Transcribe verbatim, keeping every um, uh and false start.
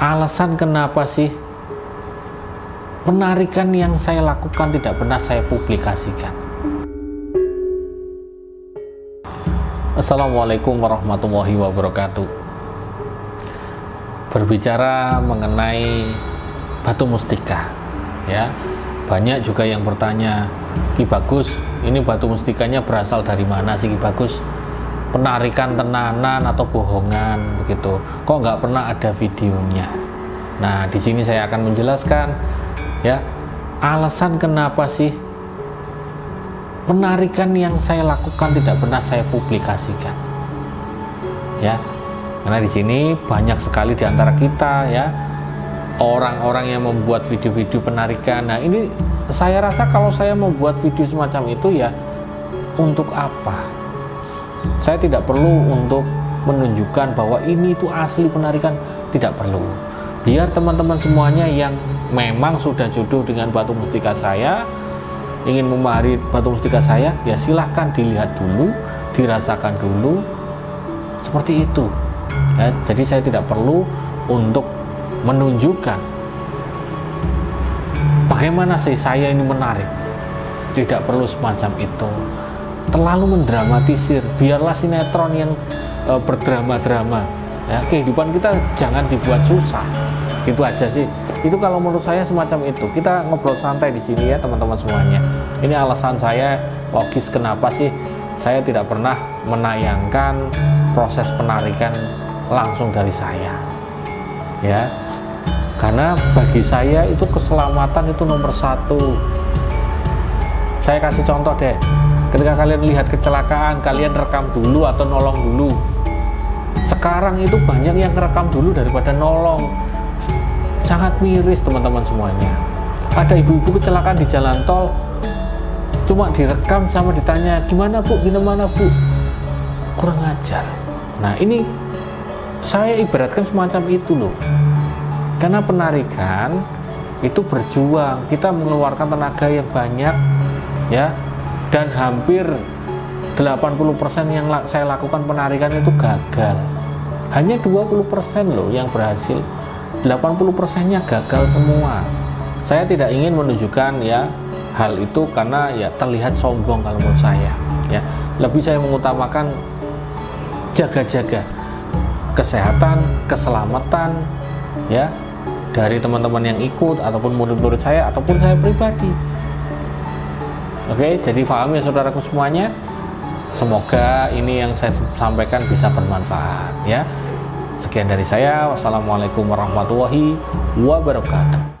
Alasan kenapa sih penarikan yang saya lakukan tidak pernah saya publikasikan? Assalamualaikum warahmatullahi wabarakatuh. Berbicara mengenai Batu Mustika, ya, banyak juga yang bertanya, Ki Bagus, ini Batu Mustikanya berasal dari mana sih Ki Bagus? Penarikan tenanan atau bohongan begitu? Kok nggak pernah ada videonya? Nah, di sini saya akan menjelaskan, ya, alasan kenapa sih penarikan yang saya lakukan tidak pernah saya publikasikan, ya, karena di sini banyak sekali di antara kita, ya, orang-orang yang membuat video-video penarikan. Nah, ini saya rasa kalau saya membuat video semacam itu, ya, untuk apa? Saya tidak perlu untuk menunjukkan bahwa ini itu asli penarikan, tidak perlu. Biar teman-teman semuanya yang memang sudah jodoh dengan Batu Mustika saya, ingin memahari Batu Mustika saya, ya silahkan dilihat dulu, dirasakan dulu, seperti itu, ya. Jadi saya tidak perlu untuk menunjukkan bagaimana sih saya ini menarik, tidak perlu semacam itu. Terlalu mendramatisir, biarlah sinetron yang e, berdrama-drama, ya. Kehidupan kita jangan dibuat susah, itu aja sih. Itu kalau menurut saya semacam itu. Kita ngobrol santai di sini, ya, teman-teman semuanya. Ini alasan saya logis kenapa sih saya tidak pernah menayangkan proses penarikan langsung dari saya, ya, karena bagi saya itu keselamatan itu nomor satu. Saya kasih contoh deh. Ketika kalian lihat kecelakaan, kalian rekam dulu atau nolong dulu. Sekarang itu banyak yang rekam dulu daripada nolong. Sangat miris teman-teman semuanya. Ada ibu-ibu kecelakaan di jalan tol, cuma direkam sama ditanya, gimana bu, gimana bu, kurang ajar. Nah, ini saya ibaratkan semacam itu loh. Karena penarikan itu berjuang, kita mengeluarkan tenaga yang banyak, ya. Dan hampir delapan puluh persen yang saya lakukan penarikan itu gagal. Hanya dua puluh persen loh yang berhasil, delapan puluh persen nya gagal semua. Saya tidak ingin menunjukkan, ya, hal itu karena ya terlihat sombong kalau menurut saya, ya. Lebih saya mengutamakan jaga-jaga kesehatan, keselamatan, ya, dari teman-teman yang ikut ataupun murid-murid saya ataupun saya pribadi. Oke, jadi paham ya saudaraku semuanya. Semoga ini yang saya sampaikan bisa bermanfaat, ya. Sekian dari saya. Wassalamualaikum warahmatullahi wabarakatuh.